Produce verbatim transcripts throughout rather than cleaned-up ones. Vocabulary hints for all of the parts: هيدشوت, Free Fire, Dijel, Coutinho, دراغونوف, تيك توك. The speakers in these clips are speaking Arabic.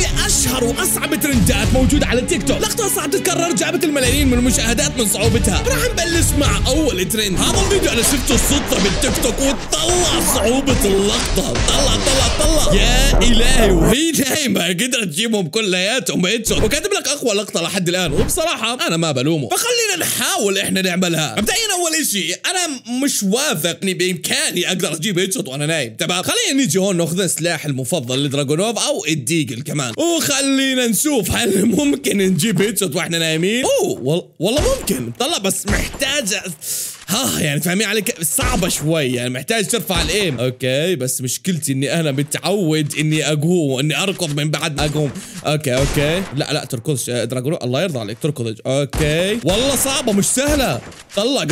أسوي أشهر وأصعب ترندات موجودة على تيك توك. لقطة صعبة تتكرر جابت الملايين من المشاهدات من صعوبتها. راح نبلش مع أول ترند. هذا الفيديو أنا شفته صدفة بالتيك توك وطلع صعوبة اللقطة. طلع طلع طلع يا إلهي، وهي نايمة قدرت تجيبهم كلياتهم هيدشوت، وكاتب لك أقوى لقطة لحد الآن، وبصراحة أنا ما بلومه. فخلينا نحاول إحنا نعملها. مبدئيا أول شيء أنا مش واثق إني بإمكاني أقدر أجيب هيدشوت وأنا نايم، تمام؟ خلينا نيجي هون ناخذ سلاح المفضل لدراغونوف أو الديجل كمان، وخلينا نشوف هل ممكن نجيب هيدشوت واحنا نايمين. أوه والله ممكن. طلع بس محتاجة ها يعني فاهمين عليك، صعبة شوي يعني، محتاج ترفع الايم. اوكي بس مشكلتي اني انا متعود اني اقوم واني اركض من بعد ما اقوم. اوكي اوكي لا لا تركضش دراغونوف، الله يرضى عليك تركض. اوكي والله صعبة مش سهلة. طلع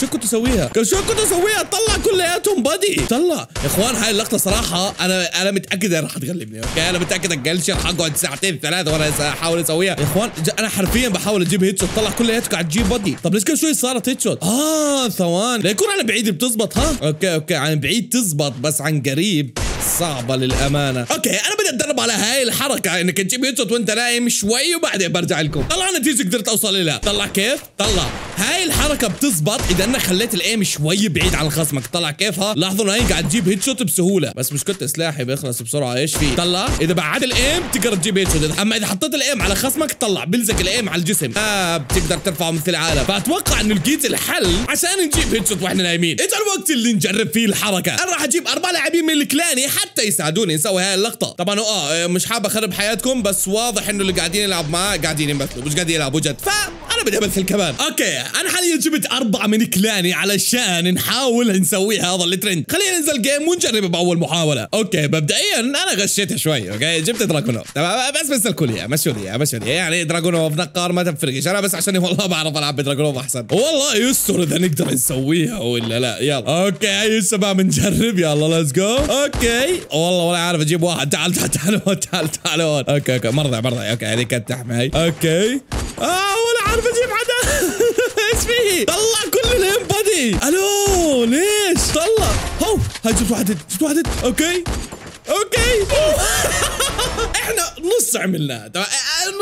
شو كنت اسويها؟ شو كنت اسويها؟ طلع كلياتهم بدي. طلع يا اخوان هاي اللقطة صراحة انا انا متأكد انها رح تغلبني. اوكي انا متأكد اقل شيء رح اقعد ساعتين ثلاثة وانا احاول اسويها. يا اخوان انا حرفيا بحاول اجيب هيدشوت، طلع كلياتك قاعد تجيب بدي. طب ليش كل شوي صارت هيدشوت؟ اه ثواني لا يكون عن بعيد بتزبط. ها اوكي اوكي عن بعيد تزبط بس عن قريب صعبة للأمانة. اوكي انا بدي اتدرب على هاي الحركة انك تجيب هيدشوت وانت نايم شوي وبعدين برجع لكم. طلع نتيجة قدرت اوصل لها. طلع كيف؟ طلع هاي الحركة بتزبط اذا انك خليت الايم شوي بعيد عن خصمك. طلع كيف؟ ها لاحظوا انه هي قاعد تجيب هيدشوت بسهولة، بس مشكلة سلاحي بيخلص بسرعة. ايش فيه؟ طلع اذا بعدت الايم بتقدر تجيب هيدشوت، اما اذا حطيت الايم على خصمك طلع بلزق الايم على الجسم، آه بتقدر ترفعه مثل العالم. فاتوقع انه لقيت الحل عشان نجيب هيدشوت واحنا نايمين. اجى الوقت اللي نجرب فيه الحركة. انا راح اجيب اربع لاعبين من الكلاني حتى يساعدوني نسوي هاي اللقطة. طبعا اه مش حابة اخرب حياتكم، بس واضح انه اللي قاعدين يلعب معاه قاعدين يمثلوا مش قاعدين يلعبوا جد، فانا بدي امثل كمان. اوكي انا حاليا جبت اربعة من كلاني علشان نحاول نسوي هذا الترند. خلينا ننزل جيم ونجرب باول محاولة. اوكي مبدئيا انا غشيتها شوي. اوكي جبت دراغونوف تمام، بس بس الكلية مشوا لي مشوا لي يعني دراغونوف نقار ما تفرقش، انا بس عشان والله بعرف العب بدراغونوف احسن. والله يستر اذا نقدر نسويها ولا لا. يلا اوكي هي الشباب نجرب، يلا ليتس جو. اوكي والله ولا عارف اجيب واحد. تعال تعال تعال تعال تعال. اوكي اوكي مرضى مرضى. اوكي هذيك كانت تحمي. اوكي اه ولا عارف اجيب حدا. ايش فيه؟ طلع كل الانبادي. الو ليش؟ طلع هو هاي جبت واحد جبت واحد. اوكي اوكي احنا نص عملناها تمام،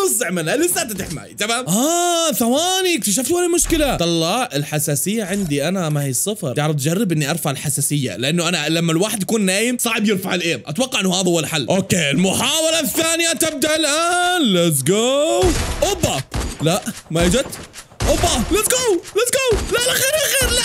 نص عملناها لساتها تحماي تمام. اه ثواني اكتشفت وين المشكله. طلع الحساسيه عندي انا ما هي صفر. تعرف تجرب اني ارفع الحساسيه، لانه انا لما الواحد يكون نايم صعب يرفع الايم، اتوقع انه هذا هو الحل. اوكي المحاوله الثانيه تبدا الان. ليتس جو. اوبا لا ما اجت. اوبا ليتس جو ليتس جو. لا لا خير خير. لا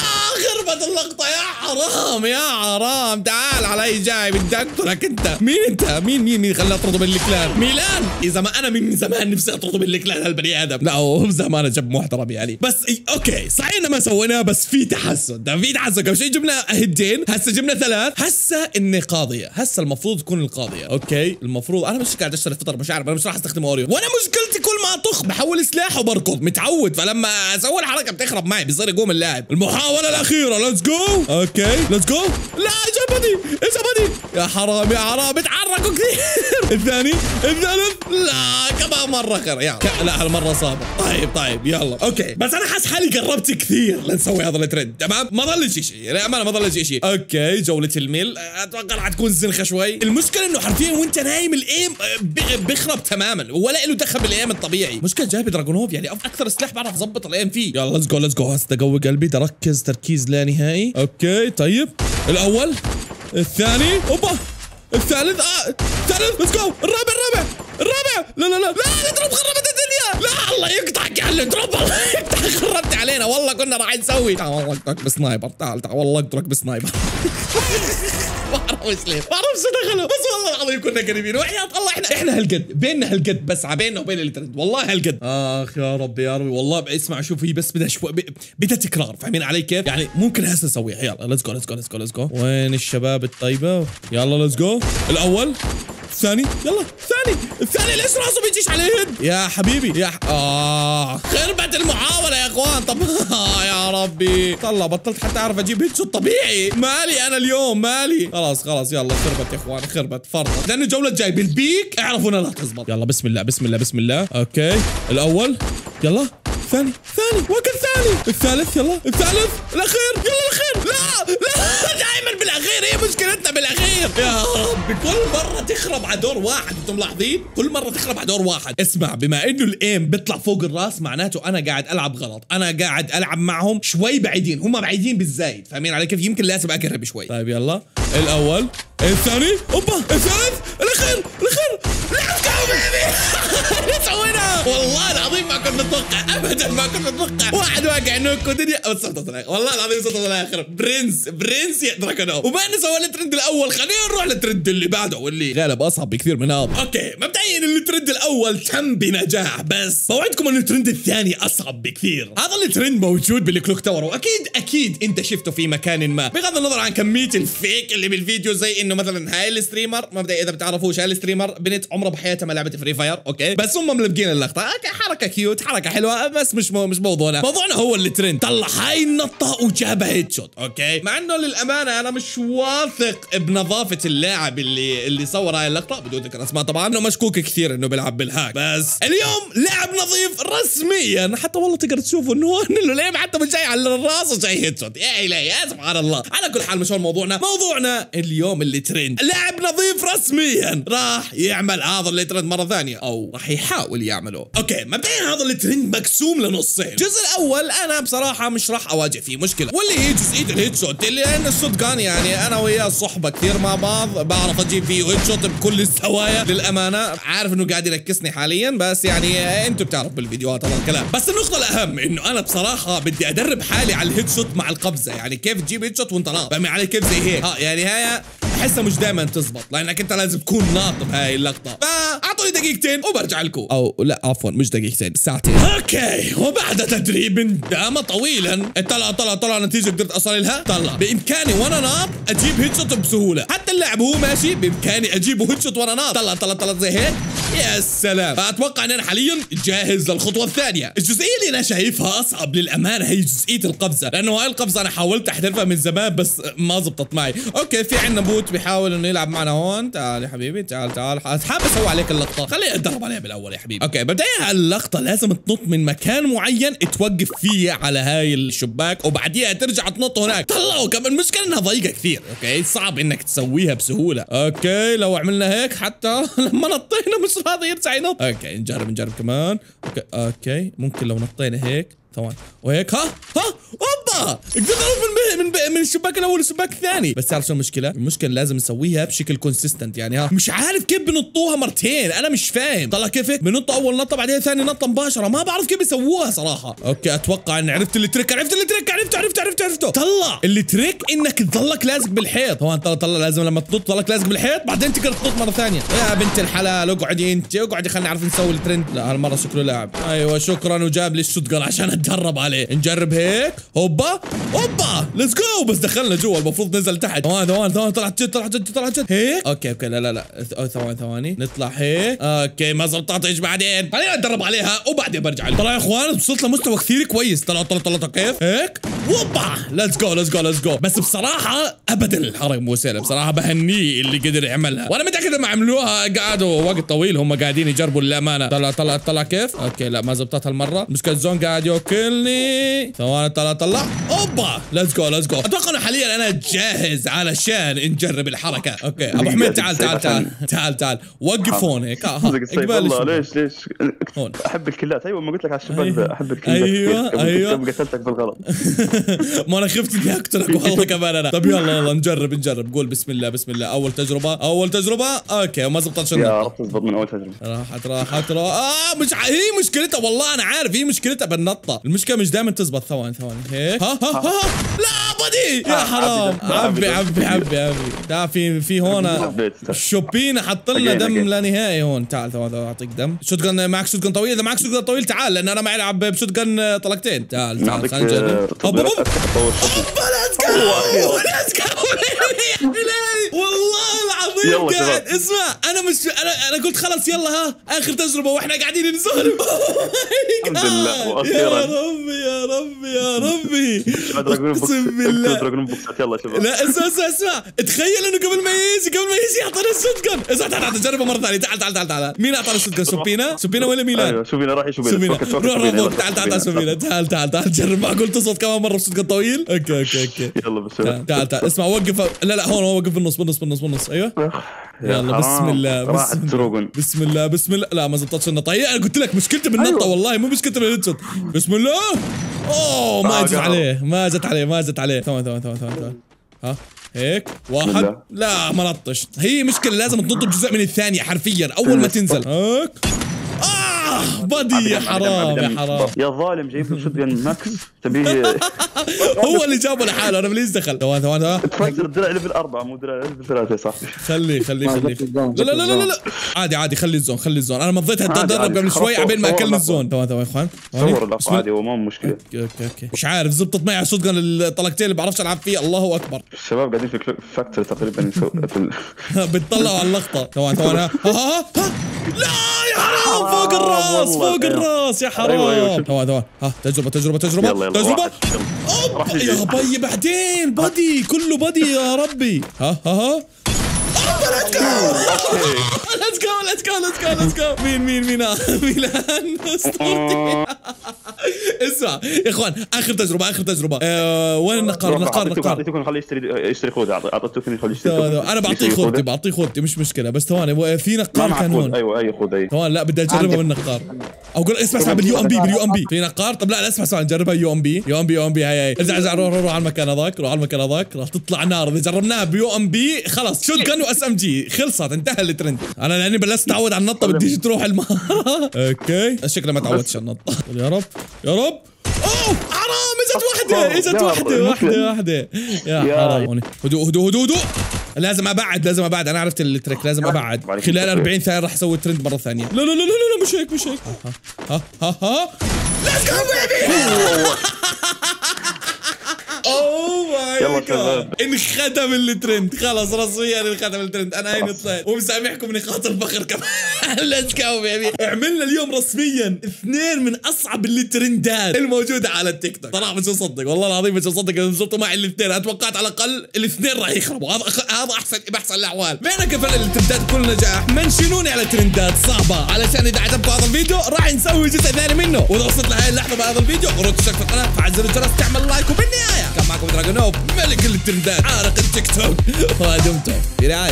خربت اللقطة يا حرام يا حرام. تعال علي جاي بدي اقتلك انت. مين انت؟ مين مين مين خلاني اطرده بالكلان؟ ميلان. اذا ما انا من زمان نفسي اطرده بالكلان هالبني ادم. لا هو زمان جب محترم يعني. بس اي اوكي صحيح ما سويناه، بس في تحسن. ده في تحسن. قبل شوي جبنا هدين، هسه جبنا ثلاث، هسه اني قاضية، هسه المفروض تكون القاضية. اوكي المفروض انا مش قاعد اشتري فطر، مش عارف انا مش راح استخدم اوريو، وانا مشكلتي كل ما اطخ بحول سلاح وبركض متعود، فلما اسوي الحركة بتخرب معي بيصير يقوم اللاعب. المحاولة الأخيرة ليتس جو. اوكي ليتس جو. لا جابني جابني يا حرام يا حرام. اتحركوا كثير. الثاني الثالث. لا كمان مرة خير يعني. لا هالمرة صعبة. طيب طيب يلا اوكي، بس انا حاس حالي قربت كثير لنسوي هذا الترند تمام، ما ضل شيء شيء للأمانة ما ضل شيء شيء. اوكي جولة الميل اتوقع راح تكون زنخة شوي. المشكلة انه حرفيا وانت نايم الايم بيخرب تماما ولا له دخل بالايم الطبيعي. مشكلة جايب دراغونوف يعني اكثر سلاح بعرف اظبط الايم فيه. يلا ليتس جو ليتس جو. هسه قوي قلبي بدي اركز تركيز لا نهائي. اوكي طيب الاول الثاني اوبا الثالث اه الثالث ليتس جو. الرابع الرابع الرابع. لا لا لا لا الدروب خربت الدنيا. لا الله يقطعك يا الدروب، الله يقطعك خربت علينا. والله كنا راح نسوي. تعال والله اقطعك بسنايبر. تعال تعال والله اقطعك بسنايبر. ما بعرفش ليه، ما بعرف شو دخلوا، بس والله العظيم كنا قريبين وحياة الله. احنا احنا هالقد بيننا هالقد، بس بيننا وبين الترند والله هالقد. اخ يا رب يا ربي والله. اسمع شوف هي بس بدها شوي بدها تكرار، فاهمين علي كيف؟ يعني ممكن هسه نسويها. يلا ليتس جو ليتس جو ليتس جو ليتس جو. وين الشباب الطيبة؟ يلا ليتس جو. الأول الثاني يلا الثاني الثاني. ليش راسه بيجيش عليهن يا حبيبي يا ح... آه خربت المحاولة يا اخوان. طب آه يا ربي طلع بطلت حتى اعرف اجيب هيدشوت طبيعي. مالي انا اليوم مالي. خلاص خلاص يلا خربت يا اخوان خربت فرطت، لأن الجولة الجاية بالبيك اعرفوا انها لا تزبط. يلا بسم الله بسم الله بسم الله. اوكي الأول يلا ثاني ثاني واكل ثاني، الثالث يلا الثالث الاخير يلا الاخير. لا لا دائما بالاخير، هي مشكلتنا بالاخير يا رب. كل مره تخرب على دور واحد، انتم ملاحظين كل مره تخرب على دور واحد. اسمع، بما انه الايم بيطلع فوق الراس معناته انا قاعد العب غلط، انا قاعد العب معهم شوي بعيدين، هم بعيدين بالزايد، فاهمين علي كيف؟ يمكن لازم اقرب شوي. طيب يلا الاول الثاني اوبا الثالث الاخير الاخير. ليتس جو بيبي، سويناها والله العظيم، ما كنت متوقع ابدا، ما كنت متوقع واحد واقع انه كوتينيو وصلت الاخر، والله العظيم وصلت الاخر. برنس برنس يا دراغونوف. وما نسوي الترند الاول، خلينا نروح للترند اللي بعده واللي غالب اصعب بكثير من هذا. اوكي مبدئيا الترند الاول تم بنجاح، بس بوعدكم انه الترند الثاني اصعب بكثير. هذا الترند موجود بالكلوك تاور، واكيد اكيد انت شفته في مكان ما، بغض النظر عن كميه الفيك اللي بالفيديو. زي انه مثلا هاي الستريمر، مبدئيا اذا بتعرفوش هاي الستريمر بنت عمره بحياتها ما لعبت فري فاير، اوكي بس هم ملبقين اللقطه، اوكي حركه كيوت حركه حلوه، بس مش مو مش موضوعنا، موضوعنا هو اللي ترند. طلع هاي النطه وجابها هيد شوت، اوكي مع انه للامانه انا مش واثق بنظافه اللاعب اللي اللي صور هاي اللقطه، بدون ذكر اسماء طبعا، انه مشكوك كثير انه بيلعب بالهاك، بس اليوم لاعب نظيف رسميا، حتى والله تقدر تشوفوا انه انه لعب حتى مش جاي على الراس وجاي هيد شوت، يا الهي يا سبحان الله. على كل حال مش هو موضوعنا، موضوعنا اليوم اللي ترند لاعب نظيف رسميا راح يعمل هذا اللي ترند مره ثانيه، او راح يحاول يعمله. اوكي مبدئيا هذا اللي ترند مقسوم لنصين، الجزء الاول انا بصراحه مش راح اواجه فيه مشكله، واللي هي جزئيه الهيد شوت، لان الشوت جان يعني انا وياه صحبه كثير مع بعض، بعرف اجيب فيه هيد شوت بكل الزوايا للامانه، عارف انه قاعد ينكسني حاليا، بس يعني انتم بتعرفوا بالفيديوهات هذا الكلام. بس النقطه الاهم انه انا بصراحه بدي ادرب حالي على الهيد شوت مع القبزه، يعني كيف تجيب هيد شوت وانت ناط، فاهم علي كيف؟ زي هيك اه، يعني هي احسها مش دائما تزبط، لانك انت لازم تكون ناطط هاي اللقطه. فاعطوني دقيقتين وبرجع لكم، او لا عفوا مش دقيقتين، ساعتين. اوكي وبعد تدريب دام طويلا، طلع طلع طلع نتيجه قدرت اصل لها، طلع بامكاني وانا ناط اجيب هيد شوت بسهوله، حتى اللاعب وهو ماشي بامكاني اجيبه هيد شوت وانا ناط، طلع طلع طلع زي هيك، يا سلام. فاتوقع ان انا حاليا جاهز للخطوه الثانيه. الجزئيه اللي انا شايفها اصعب للامانه هي جزئيه القفزه، لانه هاي القفزه انا حاولت احذفها من زمان بس ما زبطت معي. اوكي في عندنا بوت بيحاول انه يلعب معنا هون، تعال يا حبيبي تعال تعال، حابب اسوي عليك اللقطه، خليني اتدرب عليها بالاول يا حبيبي. اوكي بدايه اللقطه لازم تنط من مكان معين توقف فيه على هاي الشباك، وبعديها ترجع تنط هناك. طلعوا كمان المشكله انها ضيقه كثير، اوكي صعب انك تسويها بسهوله. اوكي لو عملنا هيك حتى لما نطينا مش راضي يرجع ينط. اوكي نجرب نجرب كمان. اوكي اوكي ممكن لو نطينا هيك ثواني وهيك، ها ها اوبا قدرت اروح من من من الشباك الاول للشباك الثاني. بس تعرف شو المشكله؟ المشكله لازم نسويها بشكل كونسيستنت، يعني ها مش عارف كيف بنطوها مرتين، انا مش فاهم. طلع كيف هيك بنط اول نطه بعدين ثاني نطه مباشره، ما بعرف كيف بيسووها صراحه. اوكي اتوقع ان عرفت التريك، عرفت التريك، عرفت عرفت عرفت عرفته. طلع التريك انك تضلك لازق بالحيط، طبعا طلع طلع لازم لما تنط تضلك لازق بالحيط بعدين تقدر تنط مره ثانيه. يا بنت الحلال اقعدي انت اقعدي، خلينا نعرف نسوي الترند. لا هالمره شكله لاعب، ايوه شكرا، وجاب لي الشوت جان عشان نتدرب عليه. نجرب هيك هوبا هوبا ليتس جو، بس دخلنا جوا المفروض ننزل تحت. ثواني ثواني ثواني طلعت جد طلعت جد طلعت جد هيك. اوكي اوكي لا لا لا ثواني ثواني نطلع هيك. اوكي ما زبطت، ايش بعدين؟ خلينا نتدرب عليها وبعدين برجع لكم. طلع يا اخوان وصلت لمستوى كثير كويس، طلع طلع طلع كيف هيك هوبا ليتس جو ليتس جو ليتس جو. بس بصراحه ابدا الحركه مو سهله، بصراحه بهنيه اللي قدر يعملها، وانا متاكد لما عملوها قعدوا وقت طويل هم قاعدين يجربوا للامانه. طلع طلع طلع كيف. اوكي لا ما زبطت هالمره، المشكله الزون قاعد يوكلني. ثواني طلع طلع اوبا ليتس جو ليتس جو. اتوقع انه حاليا انا جاهز علشان نجرب الحركه. اوكي ابو حميد تعال تعال تعال تعال تعال وقف هون هيك. والله ليش ليش هون. احب الكلات، ايوه ما قلت لك على الشباب احب الكلات. ايوه ايوه قتلتك بالغلط، ما انا خفت اني اقتلك والله كمان انا. طب يلا يلا نجرب نجرب، قول بسم الله بسم الله. اول تجربه اول تجربه اوكي وما زبطتش النقطه. يا رب تزبط من اول تجربه. راحت راحت اه مش هي مشكلتها، والله انا عارف هي مشكلتها بالنطه، المشكله مش دائما تزبط. ثواني ثواني هيك ها ها ها لا بدي يا حرام. عبي عبي عبي عبي تعال في في هون شوبينا حط لنا دم لا نهائي هون. تعال ثواني اعطيك دم. شوت جن معك، شوت جن طويل، اذا معك شوت جن طويل تعال، لان انا ما العب بشوت جن طلقتين. تعال تعال خلينا نجرب. اوبا اوبا ليتس جو يا بلال والله العظيم قاعد اسمع، انا مش انا انا قلت خلص يلا ها اخر تجربه واحنا قاعدين نزهر. الحمد لله واخيرا. يا ربي يا ربي ربي يا ربي اقسم بالله دراغونوف بوكسات. يلا شباب لا اسمع اسمع اسمع تخيل انه قبل ما يجي قبل ما يجي اعطانا الشوت جان. اسمع تعال تعال جربها مره ثانيه. تعال تعال تعال تعال مين اعطانا الشوت جان؟ سوبينا سوبينا ولا ميلان؟ ايوه سوبينا راح يسوبينا. روح تعال تعال سوبينا تعال تعال تعال جرب. معقول تصد كمان مره بشوت جان طويل؟ اوكي اوكي اوكي يلا بالسلامه. تعال تعال اسمع وقف. لا لا هون وقف بالنص بالنص بالنص بالنص. ايوه يلا بسم الله بسم الله بسم الله. لا ما زبطتش النطه. انا قلت لك مشكلتي بالنطه والله مو مشكلتي بالهيدشوت. بسم الله. اوه ما اجت عليه ما اجت عليه ما اجت عليه. ثواني ثواني ثواني ثواني. ها هيك واحد. لا ما نطش. هي مشكله لازم تنط بجزء من الثانيه حرفيا اول ما تنزل. هيك اه بدي يا حرام يا حرام يا ظالم. جايب له شوت جن ماكس تبيه هو اللي جابه لحاله. انا ماليش دخل. ثواني ثواني تفكر الدرع ليفل أربعة مو درع ليفل ثلاثة يا صاحبي. خليه خليه خليه. لا لا لا لا عادي عادي خلي الزون خلي الزون. انا مضيت هتدرب قبل شوي عبين ما اكلنا الزون. ثواني ثواني يا اخوان صور الاقوى عادي هو ما مشكلة. اوكي اوكي مش عارف زبطت معي على الشوت جن الطلقتين اللي بعرفش العب فيه. الله اكبر الشباب قاعدين في فاكتوري تقريبا بتطلعوا على اللقطة. ثواني ثواني ها ها لا يا حرام فوق الراس فوق الراس يا حرام. ثواني ثواني ها تجربة تجربة تجربة تجربة. اوبا يا بي بعدين بادي كله بادي يا ربي. ها ها ها ليتس جو ليتس جو ليتس جو ليتس جو ليتس جو. مين مين مين ميلان اسطورتي. اسمع يا اخوان اخر تجربه اخر تجربه. وين النقار النقار النقار؟ اعطيتكم خليه يشتري يشتري خود. اعطيتكم خليه يشتري. انا بعطيه خودتي بعطيه خودتي مش مشكله. بس ثواني في نقار كان هون. ايوه ايوه خود اي ثواني. لا بدي اجربها بالنقار. او قول اسمع اسمع باليو ام بي باليو ام بي في نقار. طب لا اسمع اسمع نجربها يو ام بي يو ام بي يو ام بي. هاي هاي ارجع ارجع روح روح على المكان هذاك روح على المكان هذاك راح تطلع نار. اذا جربناها بيو ام بي خلص شوت جن واس ام جي خلصت انتهى الترند. انا لاني بلشت اتعود على النطه بديش تروح المهاره. اوكي شكله ما تعودتش على النطه. يا رب يا رب. اوه حرام اجت وحده اجت وحده وحده وحده يا حرام. هدوء هدوء هدوء هدوء. لازم ابعد لازم ابعد. انا عرفت التريك لازم ابعد. خلال أربعين ثانيه راح اسوي ترند مره ثانيه. لا لا لا لا مش هيك مش هيك. ها ها ها ليتس جو بيبي. اوه ماي جاد انختم الترند خلص رسميا انختم الترند. انا هيني طلعت ومسامحكم نقاط الفخر كمان. ليتس جو بيبي. عملنا اليوم رسميا اثنين من اصعب الترندات الموجوده على التيك توك. صراحه مش مصدق والله العظيم مش مصدق اذا نزلتوا معي الاثنين. اتوقعت على الاقل الاثنين راح يخربوا. هذا هذا احسن باحسن الاحوال. مين كفل الترندات بكل نجاح منشنوني على ترندات صعبه علشان اذا عجبكم هذا الفيديو راح نسوي جزء ثاني منه. واذا وصلت لهي اللحظه بهذا الفيديو قرروا تشتركوا في القناه وتفعل زر الجرس تعمل لايك. وبالنهايه كان معكم دراغونوف ملك الترندات عارق التيك توك. ودمتم برعاية